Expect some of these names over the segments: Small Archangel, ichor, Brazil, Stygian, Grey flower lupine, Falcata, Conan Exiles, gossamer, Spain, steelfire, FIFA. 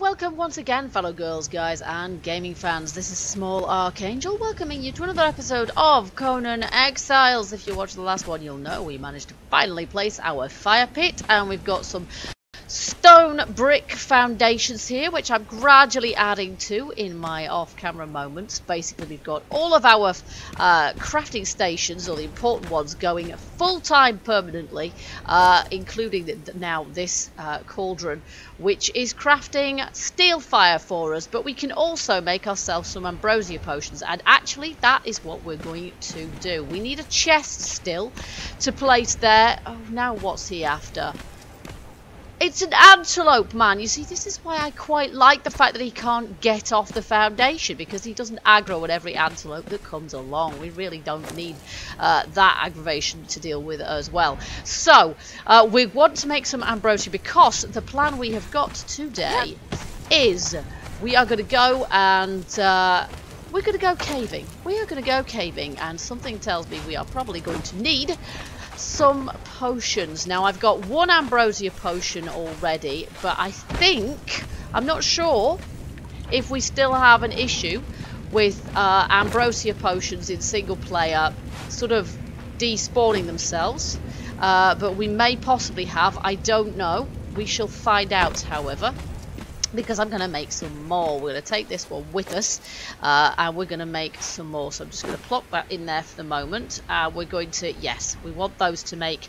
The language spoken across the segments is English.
welcome once again, fellow girls, guys, and gaming fans. This is Small Archangel welcoming you to another episode of Conan Exiles. If you watched the last one, you'll know we managed to finally place our fire pit, and we've got some stone brick foundations here, which I'm gradually adding to in my off-camera moments. Basically, we've got all of our crafting stations, or the important ones, going full-time permanently, including now this cauldron, which is crafting steelfire for us, but we can also make ourselves some ambrosia potions, and actually that is what we're going to do. We need a chest still to place there. Oh, now what's he after? It's an antelope, man. You see, this is why I quite like the fact that he can't get off the foundation, because he doesn't aggro at every antelope that comes along. We really don't need that aggravation to deal with as well. So, we want to make some ambrosia, because the plan we have got today is we are going to go and... we're going to go caving. We are going to go caving, and something tells me we are probably going to need... some potions. Now, I've got one ambrosia potion already, but I think, I'm not sure if we still have an issue with ambrosia potions in single player sort of despawning themselves, but we may possibly have. I don't know. We shall find out, however, because I'm going to make some more. We're going to take this one with us, and we're going to make some more. So I'm just going to plop that in there for the moment. We're going to, yes, we want those to make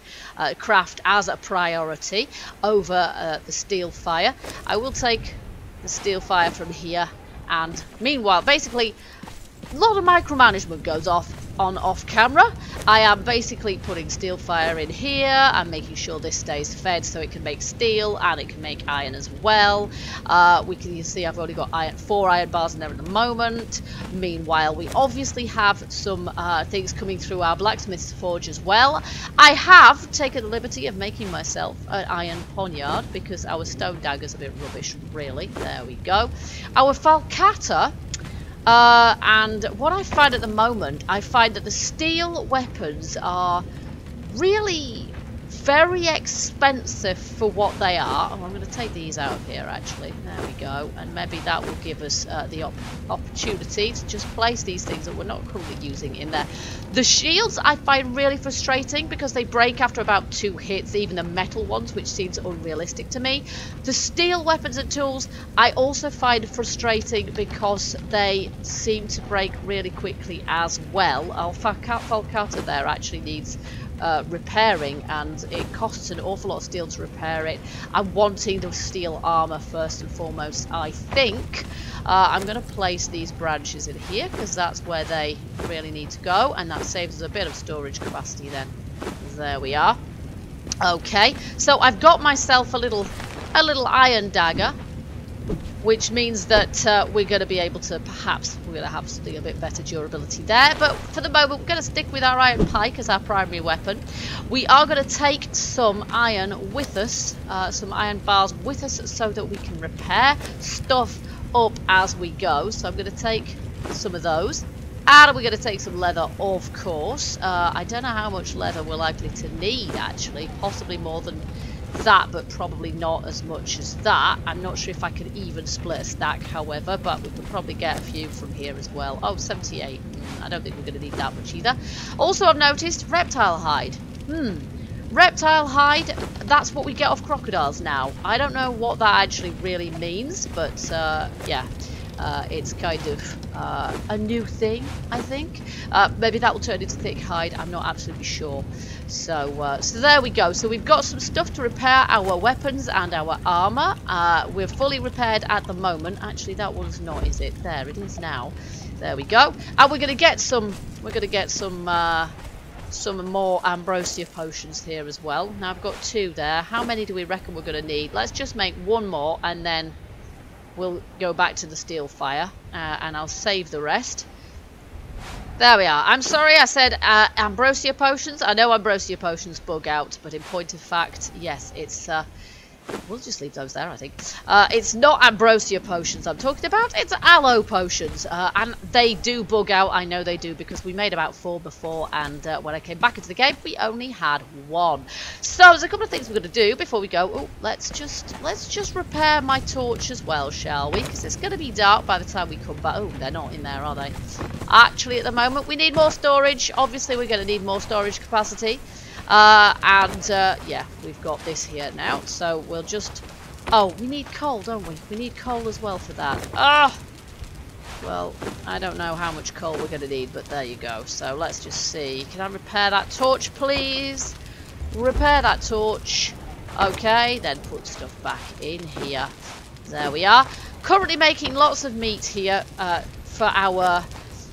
craft as a priority over the steel fire. I will take the steel fire from here, and meanwhile, basically, a lot of micromanagement goes off camera. I am basically putting steel fire in here and making sure this stays fed so it can make steel and it can make iron as well. We can, you see, I've already got iron, 4 iron bars in there at the moment. Meanwhile, we obviously have some things coming through our blacksmith's forge as well. I have taken the liberty of making myself an iron poniard because our stone dagger's a bit rubbish, really. There we go. Our falcata. And what I find at the moment, I find that the steel weapons are really very expensive for what they are. Oh, I'm going to take these out of here, actually. There we go. And maybe that will give us the opportunity to just place these things that we're not currently using in there. The shields I find really frustrating because they break after about 2 hits, even the metal ones, which seems unrealistic to me. The steel weapons and tools I also find frustrating because they seem to break really quickly as well. Our Falcata there actually needs... repairing, and it costs an awful lot of steel to repair it. I'm wanting the steel armor first and foremost, I think. I'm going to place these branches in here because that's where they really need to go, and that saves us a bit of storage capacity then. There we are. Okay, so I've got myself a little iron dagger, which means that we're going to be able to, perhaps, we're going to have something a bit better durability there. But for the moment, we're going to stick with our iron pike as our primary weapon. We are going to take some iron with us, some iron bars with us, so that we can repair stuff up as we go. So I'm going to take some of those. And we're going to take some leather, of course. I don't know how much leather we're likely to need, actually. Possibly more than... that, but probably not as much as that. I'm not sure if I could even split a stack, however, but we could probably get a few from here as well. Oh, 78. I don't think we're going to need that much either. Also, I've noticed reptile hide. Reptile hide, that's what we get off crocodiles now. I don't know what that actually really means, but yeah. It's kind of a new thing, I think. Maybe that will turn into thick hide. I'm not absolutely sure. So so there we go. So we've got some stuff to repair our weapons and our armor. We're fully repaired at the moment. Actually, that one's not, is it? There it is now. There we go. And we're going to get some. We're going to get some more ambrosia potions here as well. Now I've got 2 there. How many do we reckon we're going to need? Let's just make 1 more, and then we'll go back to the steel fire, and I'll save the rest. There we are. I'm sorry I said ambrosia potions. I know ambrosia potions bug out, but in point of fact, yes, We'll just leave those there, I think. It's not ambrosia potions I'm talking about. It's aloe potions. And they do bug out. I know they do, because we made about 4 before. And when I came back into the game, we only had 1. So there's a couple of things we're going to do before we go. Oh, let's just repair my torch as well, shall we? Because it's going to be dark by the time we come back. Oh, they're not in there, are they? Actually, at the moment, we need more storage. Obviously, we're going to need more storage capacity. Yeah, we've got this here now, so we'll just... Oh, we need coal, don't we? We need coal as well for that. Ah! Well, I don't know how much coal we're going to need, but there you go. So let's just see. Can I repair that torch, please? Repair that torch. Okay, then put stuff back in here. There we are. Currently making lots of meat here for our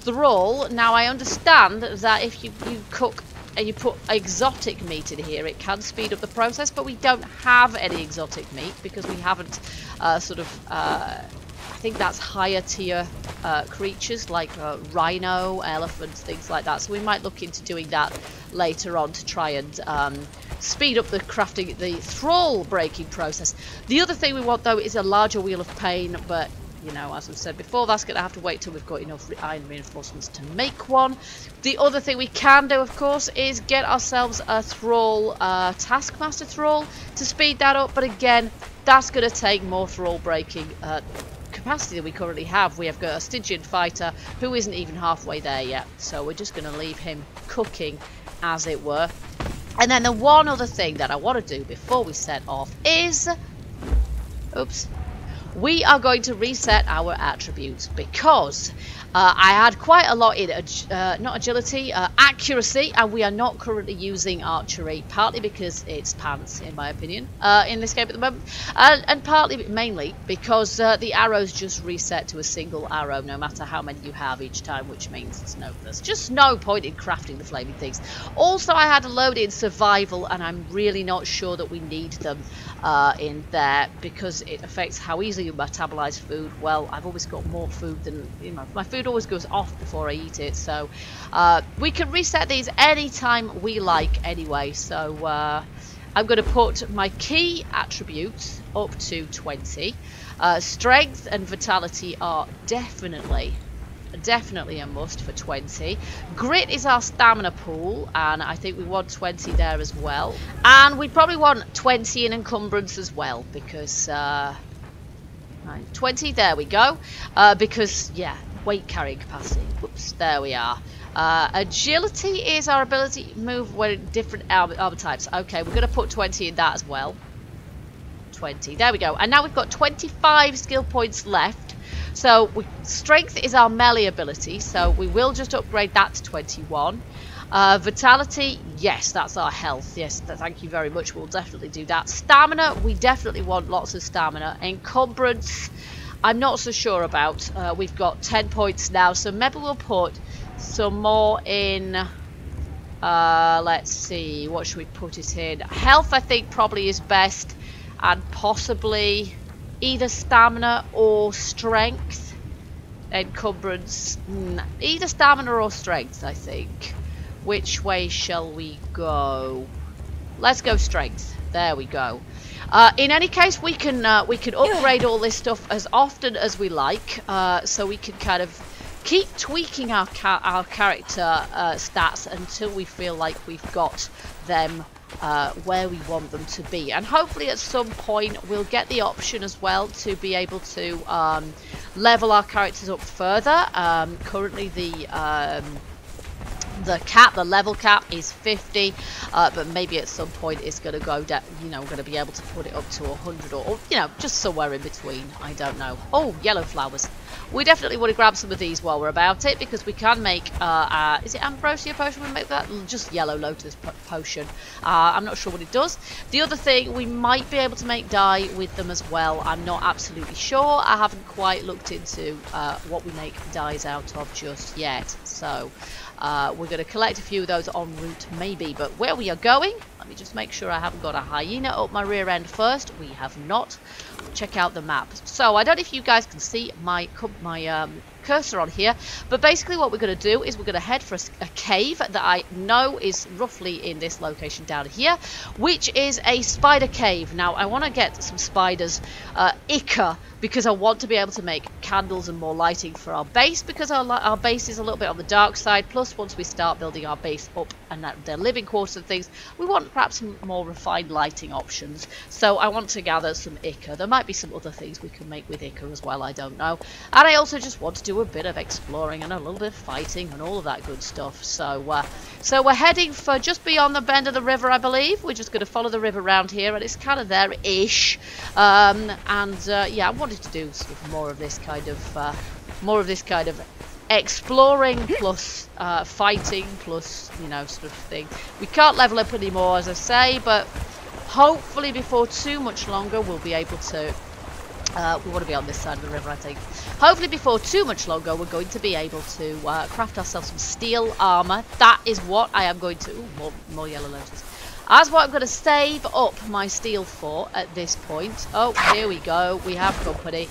thrall. Now, I understand that if you cook... and you put exotic meat in here, it can speed up the process, but we don't have any exotic meat because we haven't I think that's higher tier creatures like rhino, elephant, things like that. So we might look into doing that later on to try and speed up the crafting, the thrall breaking process. The other thing we want though is a larger wheel of pain, but you know, as I've said before, that's going to have to wait till we've got enough iron reinforcements to make one. The other thing we can do, of course, is get ourselves a thrall, taskmaster thrall, to speed that up. But again, that's going to take more thrall breaking capacity than we currently have. We have got a Stygian fighter who isn't even halfway there yet. So we're just going to leave him cooking, as it were. And then the one other thing that I want to do before we set off is... Oops. We are going to reset our attributes because I had quite a lot in, accuracy, and we are not currently using archery, partly because it's pants, in my opinion, in this game at the moment, and partly, mainly, because the arrows just reset to a single arrow, no matter how many you have each time, which means there's just no point in crafting the flaming things. Also, I had a load in survival, and I'm really not sure that we need them in there, because it affects how easily you metabolize food. Well, I've always got more food than, you know, my food always goes off before I eat it, so we can reset these anytime we like anyway. So I'm going to put my key attributes up to 20. Strength and vitality are definitely a must for 20. Grit is our stamina pool, and I think we want 20 there as well, and we probably want 20 in encumbrance as well, because 20, there we go, because, yeah, weight carrying capacity. Whoops, there we are. Agility is our ability to move when different armor types. Okay, we're going to put 20 in that as well. 20, there we go. And now we've got 25 skill points left. So strength is our melee ability, so we will just upgrade that to 21. Vitality, yes, that's our health. Yes, thank you very much. We'll definitely do that. Stamina, we definitely want lots of stamina. Encumbrance, I'm not so sure about. We've got 10 points now, so maybe we'll put some more in. Let's see, what should we put it in? Health, I think, probably is best, and possibly either stamina or strength. Encumbrance, either stamina or strength, I think. Which way shall we go? Let's go strength. There we go. In any case, we can upgrade all this stuff as often as we like, so we can kind of keep tweaking our character stats until we feel like we've got them where we want them to be. And hopefully at some point we'll get the option as well to be able to level our characters up further. Currently the cap, the level cap, is 50, but maybe at some point it's going to go down. You know, we're going to be able to put it up to 100, or you know, just somewhere in between. I don't know. Oh, yellow flowers. We definitely want to grab some of these while we're about it, because we can make is it ambrosia potion? We make that just yellow lotus potion. I'm not sure what it does. The other thing, we might be able to make dye with them as well. I'm not absolutely sure. I haven't quite looked into what we make dyes out of just yet. So we're going to collect a few of those en route, maybe. But where we are going, Let me just make sure I haven't got a hyena up my rear end first. We have not. Check out the map. So I don't know if you guys can see my cursor on here, but basically what we're going to do is we're going to head for a cave that I know is roughly in this location down here, which is a spider cave. Now I want to get some spiders, ichor, because I want to be able to make candles and more lighting for our base, because our base is a little bit on the dark side. Plus once we start building our base up and their living quarters and things, we want perhaps some more refined lighting options. So I want to gather some ichor. There might be some other things we can make with ichor as well, I don't know. And I also just want to do a bit of exploring and a little bit of fighting and all of that good stuff. So so we're heading for just beyond the bend of the river, I believe. We're just going to follow the river around here, and it's kind of there-ish. Yeah, I wanted to do sort of more of this kind of exploring plus fighting plus, you know, sort of thing. We can't level up anymore, as I say, but hopefully before too much longer we'll be able to we want to be on this side of the river, I think. Hopefully before too much longer, we're going to be able to craft ourselves some steel armor. That is what I am going to... Ooh, more yellow lotus. That's what I'm going to save up my steel for at this point. Oh, here we go. We have company.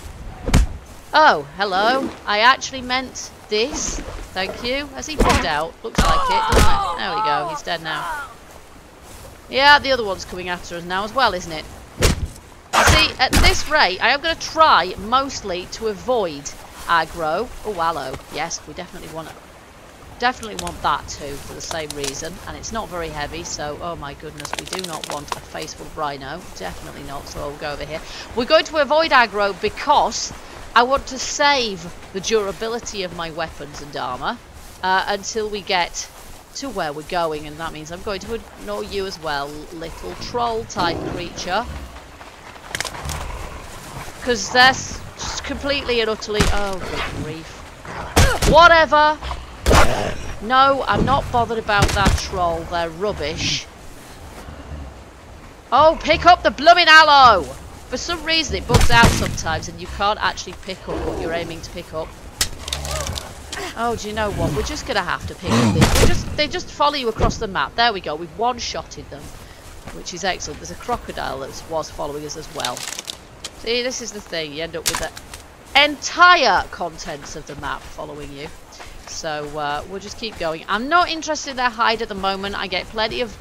Oh, hello. I actually meant this. Thank you. Has he popped out? Looks like it, doesn't it? There we go. He's dead now. Yeah, the other one's coming after us now as well, isn't it? See, at this rate, I am going to try mostly to avoid aggro. Oh, hello. Yes, we definitely want that too, for the same reason. And it's not very heavy, so, oh my goodness, we do not want a face full of rhino. Definitely not, so I'll go over here. We're going to avoid aggro because I want to save the durability of my weapons and armour until we get to where we're going. And that means I'm going to ignore you as well, little troll-type creature. Because that's just completely and utterly... Oh, good grief. Whatever. No, I'm not bothered about that troll. They're rubbish. Oh, pick up the blooming aloe. For some reason, it bugs out sometimes and you can't actually pick up what you're aiming to pick up. Oh, do you know what? We're just going to have to pick up these. They just follow you across the map. There we go. We've one-shotted them, which is excellent. There's a crocodile that was following us as well. See, this is the thing. You end up with the entire contents of the map following you. So we'll just keep going. I'm not interested in their hide at the moment. I get plenty of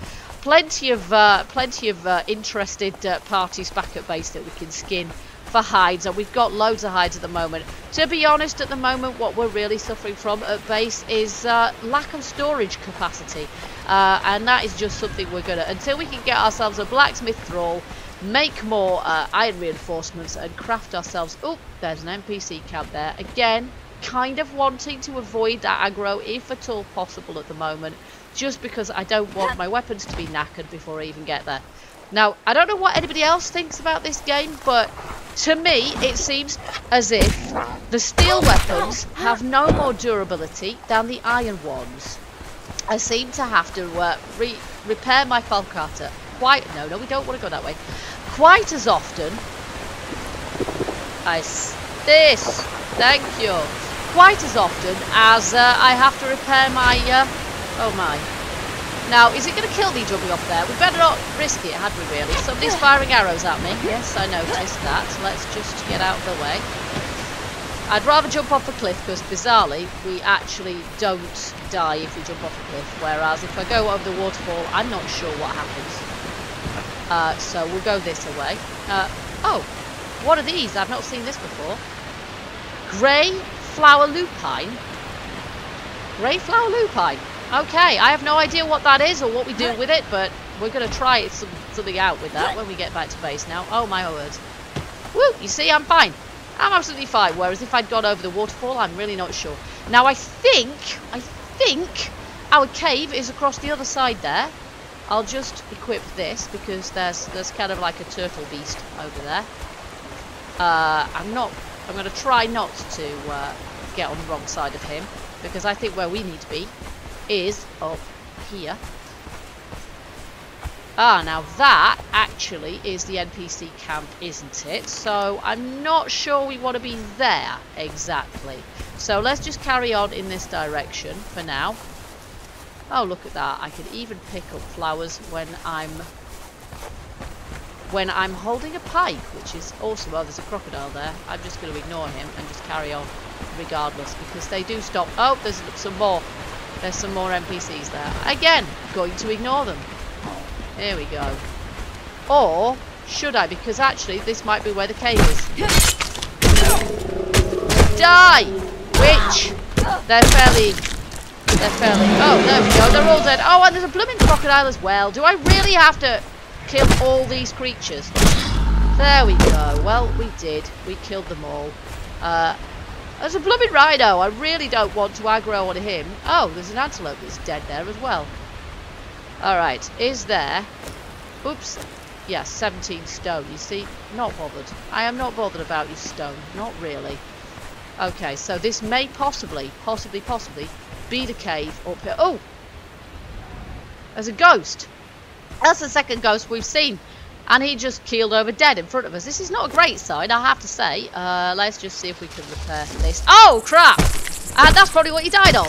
interested parties back at base that we can skin for hides, and we've got loads of hides at the moment. To be honest, at the moment, what we're really suffering from at base is lack of storage capacity, and that is just something we're gonna until we can get ourselves a blacksmith thrall. Make more iron reinforcements and craft ourselves... Oh, there's an NPC camp there. Again, kind of wanting to avoid that aggro, if at all possible at the moment, just because I don't want my weapons to be knackered before I even get there. Now, I don't know what anybody else thinks about this game, but to me, it seems as if the steel weapons have no more durability than the iron ones. I seem to have to repair my falcata. No, we don't want to go that way. Quite as often, thank you. Quite as often as I have to repair my, oh my. Now, is it going to kill me jumping off there? We better not risk it, had we really? Somebody's firing arrows at me. Yes, I noticed that. So let's just get out of the way. I'd rather jump off a cliff because, bizarrely, we actually don't die if we jump off a cliff. Whereas if I go over the waterfall, I'm not sure what happens. So we'll go this away. Oh, what are these? I've not seen this before. Grey flower lupine. Grey flower lupine. Okay, I have no idea what that is or what we do with it, but we're going to try something out with that when we get back to base now. Oh, my word. Woo, you see, I'm fine. I'm absolutely fine. Whereas if I'd gone over the waterfall, I'm really not sure. Now, I think our cave is across the other side there. I'll just equip this because there's kind of like a turtle beast over there. I'm going to try not to get on the wrong side of him, because I think where we need to be is up here. Ah, now that actually is the NPC camp, isn't it? So I'm not sure we want to be there exactly. So let's just carry on in this direction for now. Oh, look at that. I can even pick up flowers when I'm holding a pike, which is awesome. Oh, there's a crocodile there. I'm just going to ignore him and just carry on regardless, because they do stop. Oh, there's some more. There's some more NPCs there. Again, going to ignore them. Here we go. Or should I? Because actually, this might be where the cave is. Die, witch! They're fairly. Oh, there we go. They're all dead. Oh, and there's a blooming crocodile as well. Do I really have to kill all these creatures? There we go. Well, we did. We killed them all. There's a blooming rhino. I really don't want to aggro on him. Oh, there's an antelope that's dead there as well. All right. Is there? Oops. Yes, yeah, 17 stone. You see, not bothered. I am not bothered about your stone. Not really. Okay, so this may possibly be the cave up here. Oh! There's a ghost. That's the second ghost we've seen. And he just keeled over dead in front of us. This is not a great sign, I have to say. Let's just see if we can repair this. Oh, crap! And that's probably what he died of.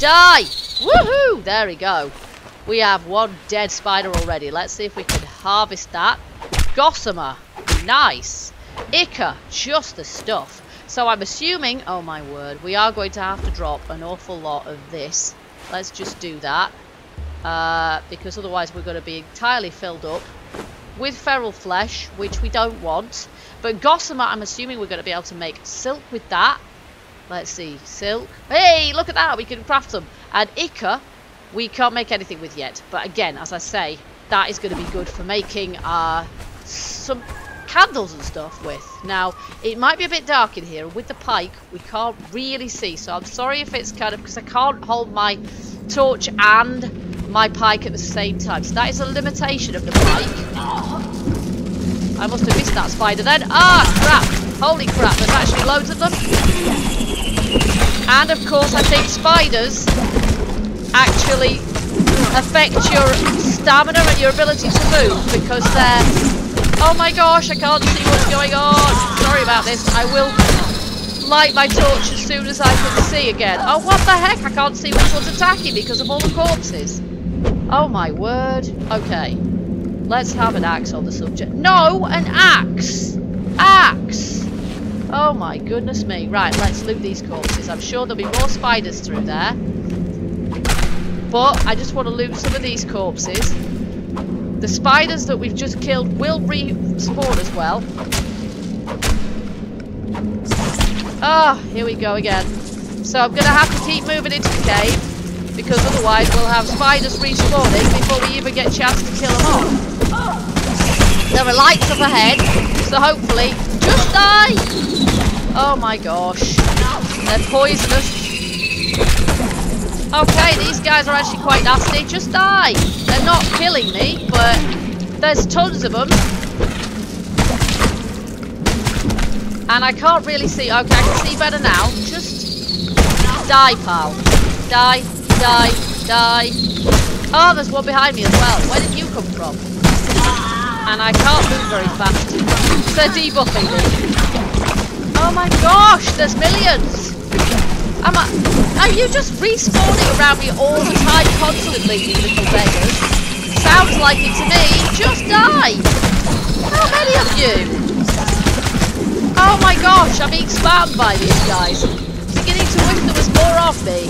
Die! Woohoo! There we go. We have one dead spider already. Let's see if we can harvest that. Gossamer. Nice. Ichor, just the stuff. So I'm assuming, oh my word, we are going to have to drop an awful lot of this. Let's just do that, because otherwise we're going to be entirely filled up with feral flesh, which we don't want. But gossamer, I'm assuming we're going to be able to make silk with that. Let's see, silk. Hey, look at that, we can craft them. And ichor, we can't make anything with yet. But again, as I say, that is going to be good for making some candles and stuff with. Now, it might be a bit dark in here. With the pike, we can't really see. So I'm sorry if it's kind of, because I can't hold my torch and my pike at the same time. So that is a limitation of the pike. Oh, I must have missed that spider then. Ah, crap. Holy crap. There's actually loads of them. And of course, I think spiders actually affect your stamina and your ability to move, because they're... Oh my gosh, I can't see what's going on. Sorry about this. I will light my torch as soon as I can see again. Oh, what the heck? I can't see which one's attacking me because of all the corpses. Oh my word. Okay. Let's have an axe on the subject. No, an axe! Axe! Oh my goodness me. Right, let's loot these corpses. I'm sure there'll be more spiders through there. But I just want to loot some of these corpses. The spiders that we've just killed will respawn as well. Ah, oh, here we go again. So I'm going to have to keep moving into the cave, because otherwise we'll have spiders respawning before we even get a chance to kill them all. There are lights up ahead, so hopefully... Just die! Oh my gosh. They're poisonous. Okay, these guys are actually quite nasty. Just die. They're not killing me, but there's tons of them. And I can't really see. Okay, I can see better now. Just die, pal. Die, die, die. Oh, there's one behind me as well. Where did you come from? And I can't move very fast. They're debuffing me. Oh my gosh, there's millions. Are you just respawning around me all the time, constantly, you little beggars? Sounds like it to me. Just die! How many of you? Oh my gosh, I'm being spammed by these guys. I'm beginning to wish there was more of me.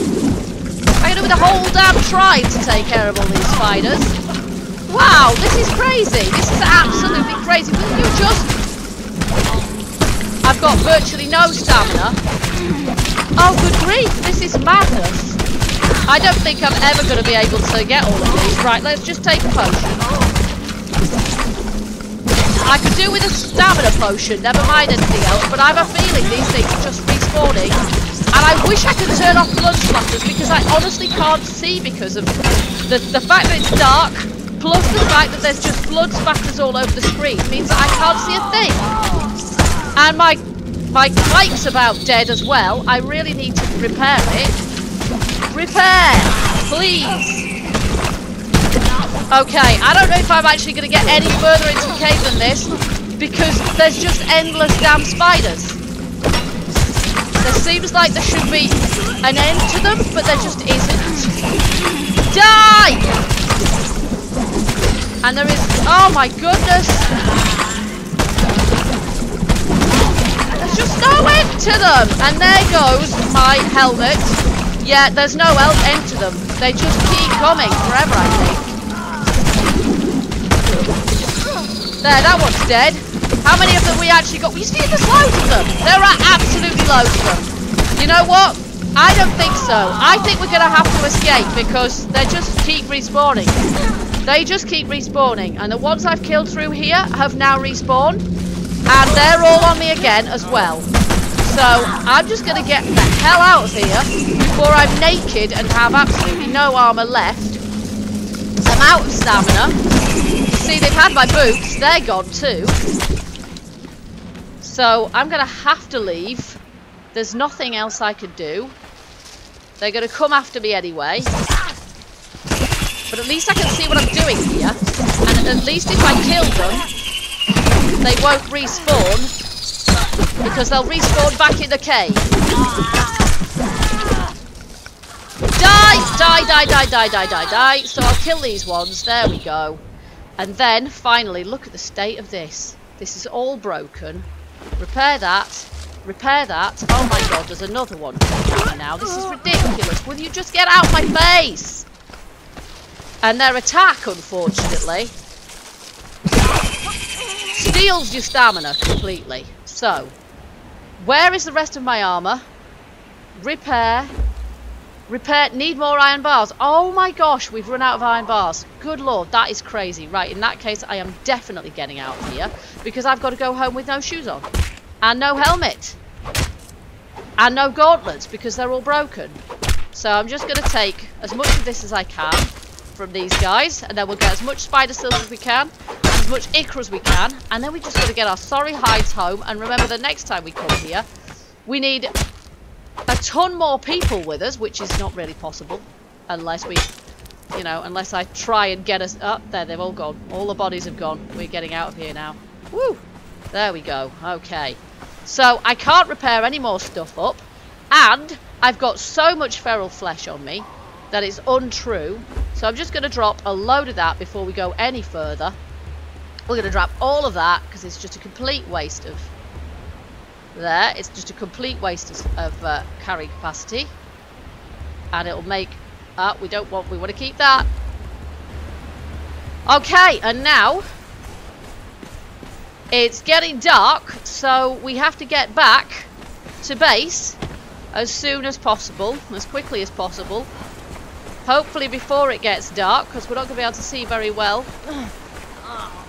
I'm going to be the whole damn tribe to take care of all these spiders. Wow, this is crazy. This is absolutely crazy. Will you just... I've got virtually no stamina. Oh, good grief, this is madness. I don't think I'm ever going to be able to get all of these. Right, let's just take a potion. I could do with a stamina potion, never mind anything else, but I have a feeling these things are just respawning. And I wish I could turn off blood splatters, because I honestly can't see because of the fact that it's dark, plus the fact that there's just blood splatters all over the screen means that I can't see a thing. And my pike's about dead as well. I really need to repair it. Repair! Please! Okay, I don't know if I'm actually going to get any further into the cave than this, because there's just endless damn spiders. There seems like there should be an end to them, but there just isn't. Die! And there is... Oh my goodness! There's just no end to them! And there goes my helmet. Yeah, there's no end to them. They just keep coming forever, I think. There, that one's dead. How many of them we actually got? We see there's loads of them. There are absolutely loads of them. You know what? I don't think so. I think we're going to have to escape because they just keep respawning. They just keep respawning. And the ones I've killed through here have now respawned. And they're all on me again as well. So I'm just going to get the hell out of here before I'm naked and have absolutely no armor left. I'm out of stamina. See, they've had my boots. They're gone too. So I'm going to have to leave. There's nothing else I could do. They're going to come after me anyway. But at least I can see what I'm doing here. And at least if I kill them, they won't respawn. Because they'll respawn back in the cave. Die! Die, die, die, die, die, die, die. So I'll kill these ones. There we go. And then, finally, look at the state of this. This is all broken. Repair that. Repair that. Oh my god, there's another one now. This is ridiculous. Will you just get out of my face? And their attack, unfortunately, steals your stamina completely. So, where is the rest of my armour? Repair. Repair, need more iron bars. Oh my gosh, we've run out of iron bars. Good lord, that is crazy. Right, in that case, I am definitely getting out of here because I've got to go home with no shoes on. And no helmet. And no gauntlets because they're all broken. So I'm just going to take as much of this as I can from these guys. And then we'll get as much spider silk as we can. And as much ichor as we can. And then we just got to get our sorry hides home. And remember, the next time we come here, we need... a ton more people with us, which is not really possible unless we, you know, unless I try and get us up. There, they've all gone. All the bodies have gone. We're getting out of here now. Woo! There we go. Okay. So I can't repair any more stuff up, and I've got so much feral flesh on me that it's untrue. So I'm just going to drop a load of that before we go any further. We're going to drop all of that because it's just a complete waste of... There, it's just a complete waste of carry capacity, and it'll make we don't want, we want to keep that. Okay, and now it's getting dark, so we have to get back to base as soon as possible, as quickly as possible, hopefully before it gets dark, because we're not going to be able to see very well.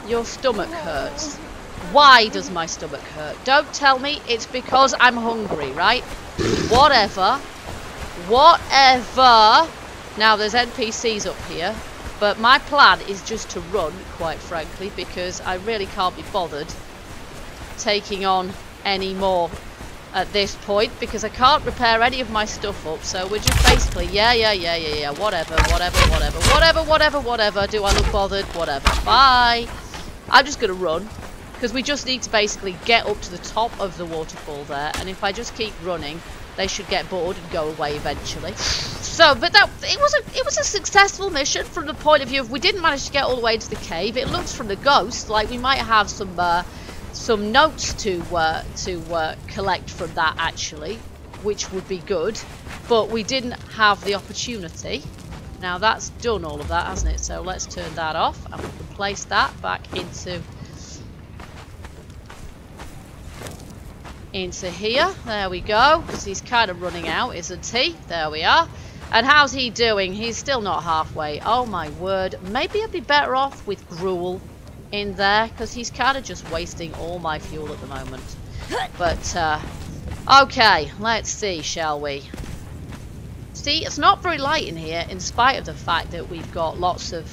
Your stomach hurts. Why does my stomach hurt? Don't tell me it's because I'm hungry, right? Whatever. Whatever. Now, there's NPCs up here. But my plan is just to run, quite frankly, because I really can't be bothered taking on any more at this point. Because I can't repair any of my stuff up. So we're just basically, yeah. Whatever. Do I look bothered? Whatever. Bye. I'm just going to run. Because we just need to basically get up to the top of the waterfall there. And if I just keep running, they should get bored and go away eventually. So, but that it was a successful mission from the point of view of we didn't manage to get all the way into the cave. It looks from the ghost like we might have some notes to collect from that actually, which would be good. But we didn't have the opportunity. Now that's done all of that, hasn't it? So let's turn that off and we can place that back into here. There we go, because he's kind of running out, isn't he? There we are. And how's he doing? He's still not halfway. Oh my word. Maybe I'd be better off with gruel in there, because he's kind of just wasting all my fuel at the moment. But okay, let's see, shall we? See, it's not very light in here, in spite of the fact that we've got lots and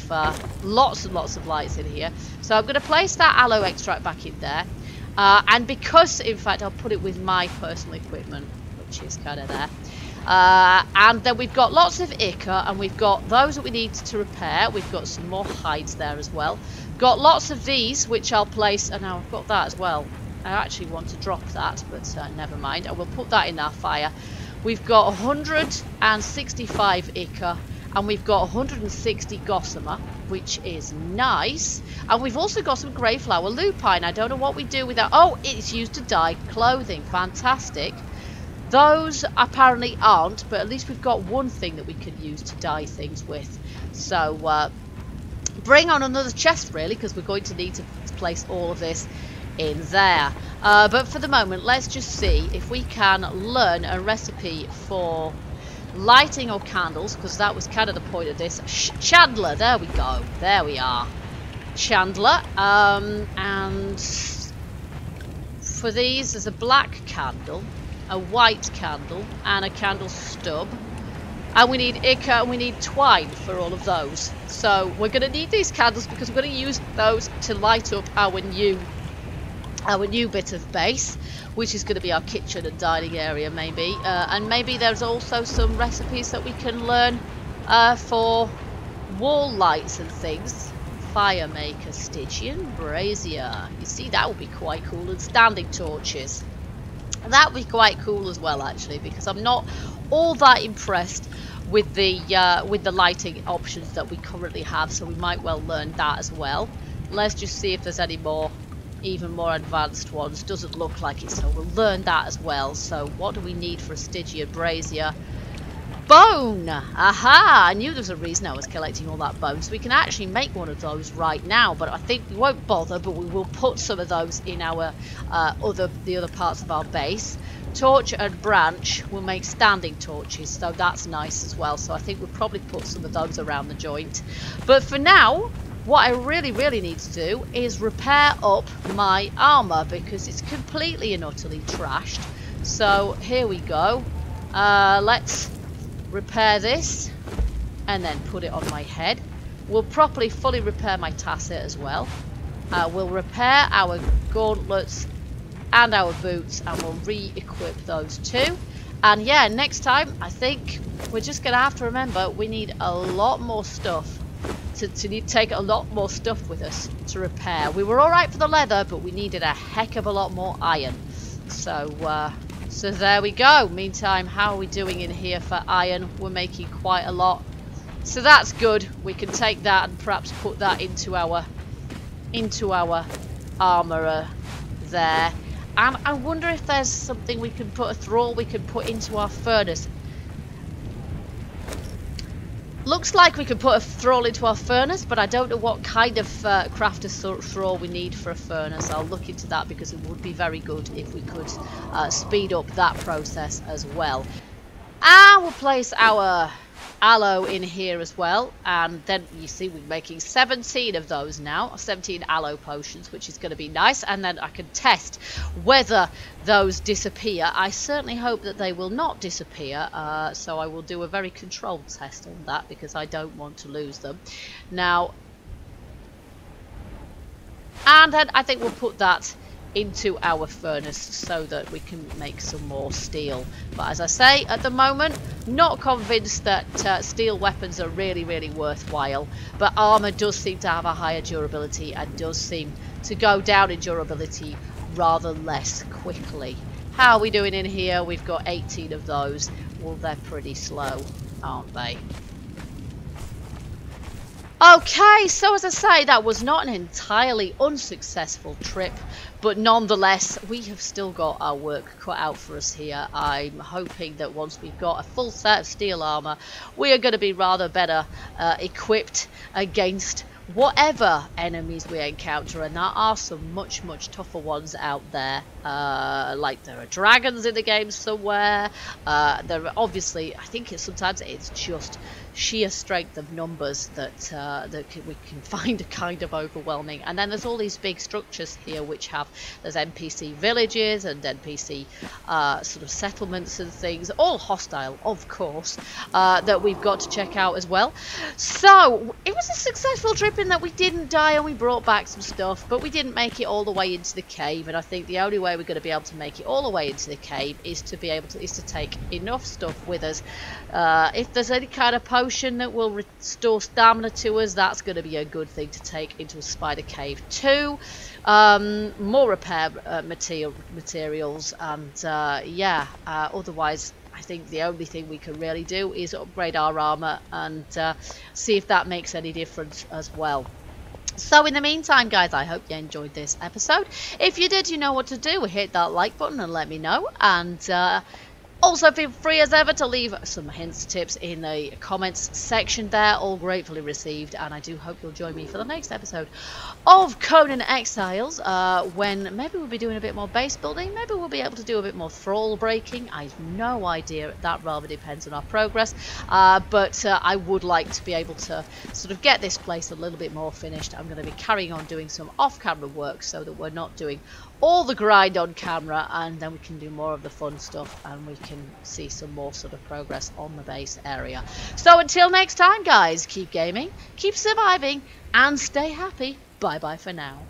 lots of lights in here. So I'm going to place that aloe extract back in there. And because, in fact, I'll put it with my personal equipment, which is kind of there. And then we've got lots of ichor, and we've got those that we need to repair. We've got some more hides there as well. Got lots of these, which I'll place. And now I've got that as well. I actually want to drop that, but never mind. I will put that in our fire. We've got 165 ichor, and we've got 160 gossamer, which is nice. And we've also got some greyflower lupine. I don't know what we do with that. Oh, it's used to dye clothing. Fantastic. Those apparently aren't, but at least we've got one thing that we can use to dye things with. So bring on another chest, really, because we're going to need to place all of this in there. But for the moment, let's just see if we can learn a recipe for lighting or candles, because that was kind of the point of this. Chandler, there we go. There we are. Chandler. And for these, there's a black candle, a white candle, and a candle stub. And we need ichor and we need twine for all of those. So we're going to need these candles because we're going to use those to light up our new bit of base, which is going to be our kitchen and dining area, maybe. And maybe there's also some recipes that we can learn for wall lights and things. Fire maker, Stygian brazier. You see, that would be quite cool. And standing torches. That would be quite cool as well, actually, because I'm not all that impressed with the lighting options that we currently have, so we might well learn that as well. Let's just see if there's any more, even more advanced ones. Doesn't look like it, so we'll learn that as well. So what do we need for a Stygian brazier? Bone! Aha! I knew there was a reason I was collecting all that bone, so we can actually make one of those right now, but I think we won't bother, but we will put some of those in our the other parts of our base. Torch and branch will make standing torches, so that's nice as well, so I think we'll probably put some of those around the joint. But for now, what I really, really need to do is repair up my armour, because it's completely and utterly trashed. So here we go. Let's repair this and then put it on my head. We'll properly fully repair my tasset as well. We'll repair our gauntlets and our boots, and we'll re-equip those too. And yeah, next time I think we're just gonna have to remember we need a lot more stuff to take a lot more stuff with us to repair. We were all right for the leather, but we needed a heck of a lot more iron. So there we go. Meantime, how are we doing in here for iron? We're making quite a lot. So that's good. We can take that and perhaps put that into our armourer there. And I wonder if there's something we can put, a thrall we can put into our furnace. Looks like we could put a thrall into our furnace, but I don't know what kind of crafter thrall we need for a furnace. I'll look into that because it would be very good if we could speed up that process as well. And we'll place our aloe in here as well. And then you see we're making 17 of those now, 17 aloe potions, which is going to be nice. And then I can test whether those disappear. I certainly hope that they will not disappear, so I will do a very controlled test on that because I don't want to lose them. Now, and then I think we'll put that into our furnace so that we can make some more steel. But as I say, at the moment, not convinced that steel weapons are really, really worthwhile. But armor does seem to have a higher durability and does seem to go down in durability rather less quickly. How are we doing in here? We've got 18 of those. Well, they're pretty slow, aren't they? Okay, so as I say, that was not an entirely unsuccessful trip. But nonetheless, we have still got our work cut out for us here. I'm hoping that once we've got a full set of steel armour, we are going to be rather better equipped against whatever enemies we encounter. And there are some much, much tougher ones out there. Like there are dragons in the game somewhere. There are obviously, I think sometimes it's just sheer strength of numbers that we can find a kind of overwhelming. And then there's all these big structures here which have, there's NPC villages and NPC sort of settlements and things, all hostile of course, that we've got to check out as well. So it was a successful trip in that we didn't die and we brought back some stuff, but we didn't make it all the way into the cave. And I think the only way we're going to be able to make it all the way into the cave is to be able to take enough stuff with us. If there's any kind of potion that will restore stamina to us, that's going to be a good thing to take into a spider cave too. more repair materials, and yeah, otherwise I think the only thing we can really do is upgrade our armor and see if that makes any difference as well. So in the meantime, guys, I hope you enjoyed this episode. If you did, you know what to do. Hit that like button and let me know. And also feel free as ever to leave some hints, tips in the comments section there. All gratefully received. And I do hope you'll join me for the next episode of Conan Exiles, when maybe we'll be doing a bit more base building. Maybe we'll be able to do a bit more thrall breaking. I have no idea. That rather depends on our progress. But I would like to be able to sort of get this place a little bit more finished. I'm going to be carrying on doing some off-camera work so that we're not doing all the grind on camera, and then we can do more of the fun stuff and we can see some more sort of progress on the base area. So until next time, guys, keep gaming, keep surviving, and stay happy. Bye bye for now.